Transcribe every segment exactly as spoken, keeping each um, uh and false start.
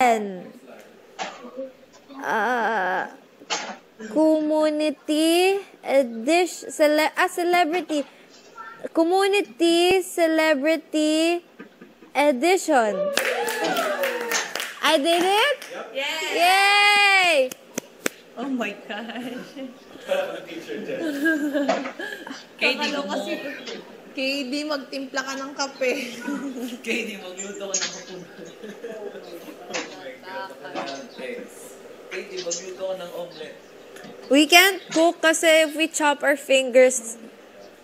and uh, community uh, dish cele uh, celebrity community celebrity edition. I did it. Yay! Yay! Oh my gosh. K D, kasi K D, magtimpla ka ng kape. K D, magluto ka ng kape. K D, magluto ka ng omelet. We can't cook kasi if we chop our fingers,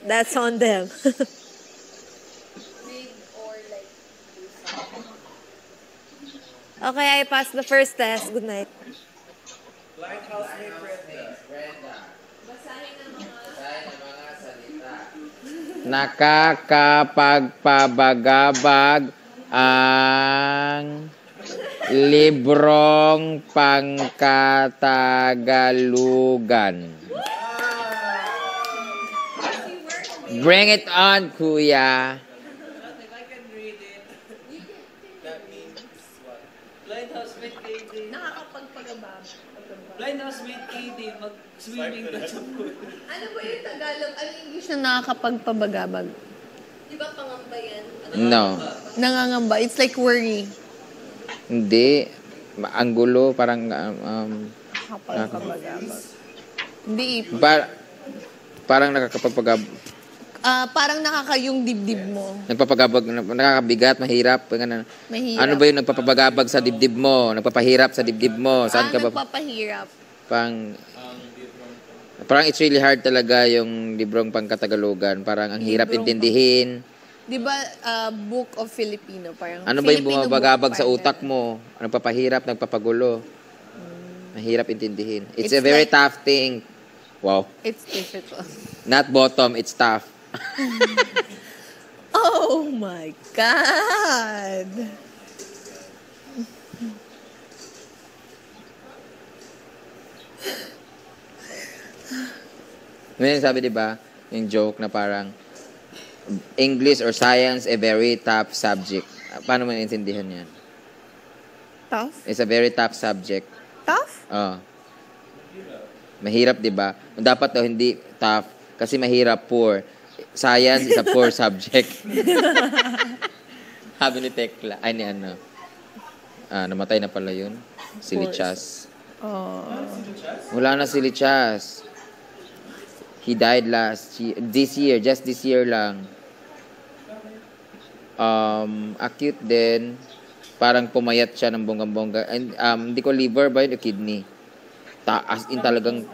that's on them. Okay, I passed the first test. Good night. Lighthouse ni Brenda. Basahin ang mga salita. Nakakapagpabagabag ang librong pangkatagalugan. Bring it on, Kuya. Lighthouse with K D, mag-swimming ka sa pool. Ano ba yung Tagalog? Ano yung English na nakakapagpabagabag? Di ba pangamba yan? No. Nangangamba. It's like worry. Hindi. Ang gulo, parang... Um, nakakapagpabagabag. Hindi ipon. Par parang nakakapagpagabag. Uh, parang nakakayong dibdib mo. Nagpapagabag, nakakabigat, mahirap. mahirap. Ano ba yung nagpapagabag sa dibdib mo? Nagpapahirap sa dibdib mo? Saan ah, ka ba? Nagpapahirap. Pang, parang it's really hard talaga yung librong pangkatagalugan. Parang ang hirap librong intindihin. Di ba uh, Book of Filipino? Parang ano Filipino ba yung bumabagabag sa utak mo? Nagpapahirap, nagpapagulo. Hmm. Mahirap intindihin. It's, it's a very like, tough thing. Wow. It's difficult. Not bottom, it's tough. Oh my God. May sabi di ba, yung joke na parang English or science a very tough subject. Paano mo intindihan 'yan? Tough? It's a very tough subject. Tough? Oh. Mahirap di ba? Dapat daw hindi tough kasi mahirap poor. Science is a poor subject. Habi ni Tekla. Ay, ni ano. Ah, namatay na pala yun. Si Lichas. Oh. Wala na si Lichas. He died last year. This year. Just this year lang. Um, acute din. Parang pumayat siya ng bonggang-bongga. Um, hindi ko liver ba yun? Kidney. Taas in talagang...